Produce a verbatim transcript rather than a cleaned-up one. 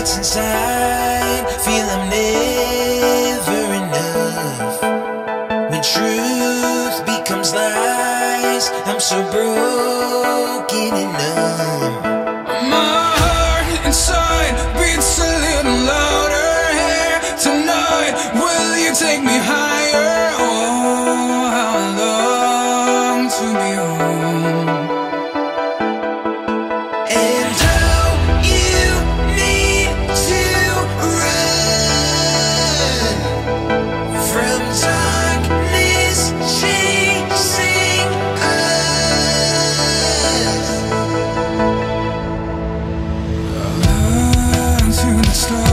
lights inside, feel I'm never enough. When truth becomes lies, I'm so broken and numb. My heart inside beats a little louder here tonight. Will you take me higher? Oh, how long to be home. Stop.